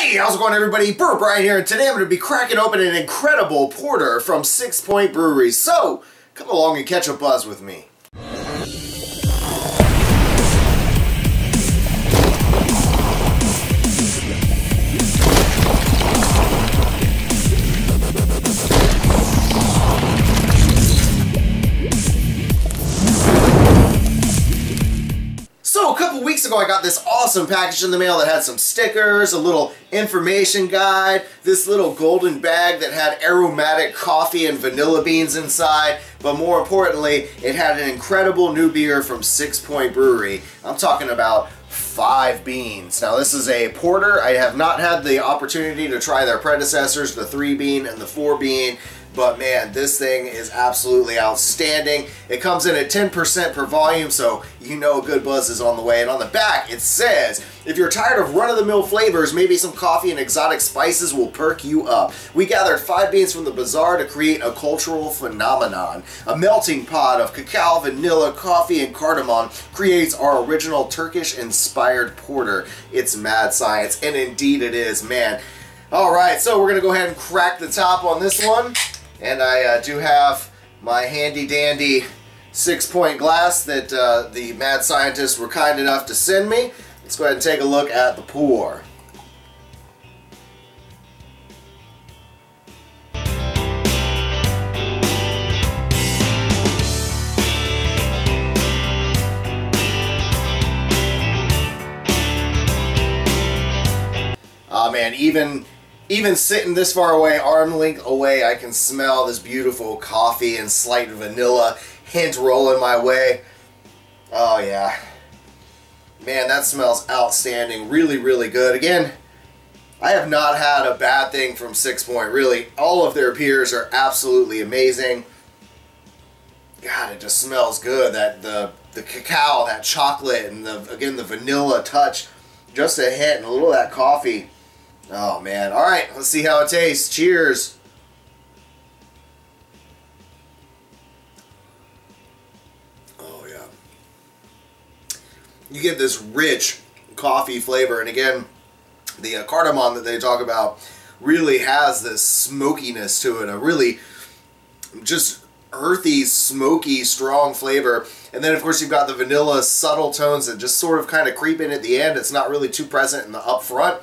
Hey, how's it going, everybody? Burnt Brian here, and today I'm going to be cracking open an incredible porter from Sixpoint Brewery. So, come along and catch a buzz with me. So a couple weeks ago I got this awesome package in the mail that had some stickers, a little information guide, this little golden bag that had aromatic coffee and vanilla beans inside, but more importantly it had an incredible new beer from Sixpoint Brewery. I'm talking about 5 Beans. Now this is a porter. I have not had the opportunity to try their predecessors, the 3 bean and the 4 bean. But man, this thing is absolutely outstanding. It comes in at 10% per volume, so you know a good buzz is on the way. And on the back, it says, if you're tired of run-of-the-mill flavors, maybe some coffee and exotic spices will perk you up. We gathered 5 beans from the bazaar to create a cultural phenomenon. A melting pot of cacao, vanilla, coffee, and cardamom creates our original Turkish-inspired porter. It's mad science, and indeed it is, man. All right, so we're going to go ahead and crack the top on this one. And I do have my handy dandy 6-point glass that the mad scientists were kind enough to send me. Let's go ahead and take a look at the pour. Oh man, even sitting this far away, arm length away, I can smell this beautiful coffee and slight vanilla hint rolling my way. Oh yeah. Man, that smells outstanding. Really, really good. Again, I have not had a bad thing from Sixpoint, really. All of their beers are absolutely amazing. God, it just smells good. That the cacao, that chocolate, and the vanilla touch. Just a hint and a little of that coffee. Oh man, alright, let's see how it tastes. Cheers! Oh yeah. You get this rich coffee flavor, and again, the cardamom that they talk about really has this smokiness to it, a really just earthy, smoky, strong flavor. And then of course you've got the vanilla subtle tones that just sort of kind of creep in at the end. It's not really too present in the up front.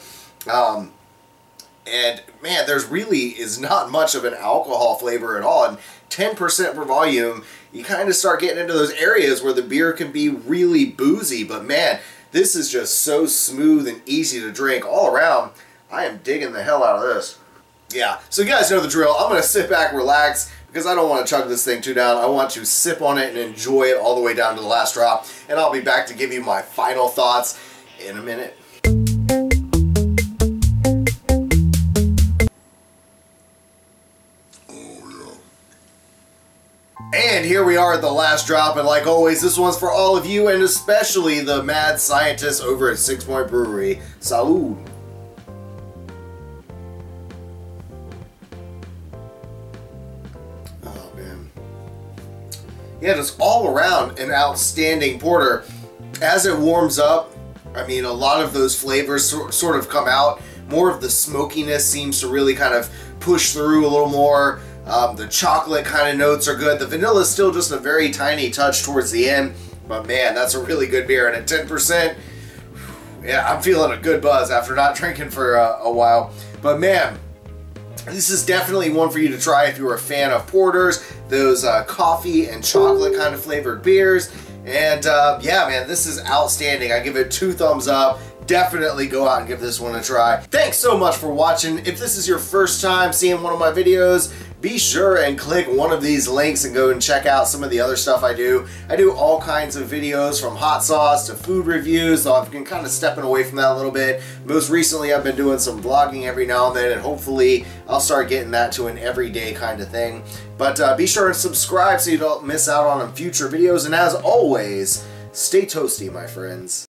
And man, there's really is not much of an alcohol flavor at all, and 10% per volume, you kind of start getting into those areas where the beer can be really boozy, but man, this is just so smooth and easy to drink all around. I am digging the hell out of this. Yeah, so you guys know the drill. I'm going to sit back, relax, because I don't want to chug this thing too down. I want to sip on it and enjoy it all the way down to the last drop, and I'll be back to give you my final thoughts in a minute. And here we are at the last drop, and like always, this one's for all of you, and especially the mad scientists over at Sixpoint Brewery. Salud! Oh man. Yeah, just all around an outstanding porter. As it warms up, I mean, a lot of those flavors sort of come out. More of the smokiness seems to really kind of push through a little more. The chocolate kind of notes are good. The vanilla is still just a very tiny touch towards the end, but man, that's a really good beer. And at 10%, yeah, I'm feeling a good buzz after not drinking for a while. But man, this is definitely one for you to try if you're a fan of porters, those coffee and chocolate kind of flavored beers. And yeah, man, this is outstanding. I give it 2 thumbs up. Definitely go out and give this one a try. Thanks so much for watching. If this is your first time seeing one of my videos, be sure and click one of these links and go and check out some of the other stuff I do. I do all kinds of videos, from hot sauce to food reviews, so I've been kind of stepping away from that a little bit. Most recently I've been doing some vlogging every now and then, and hopefully I'll start getting that to an everyday kind of thing. But be sure and subscribe so you don't miss out on future videos, and as always, stay toasty, my friends.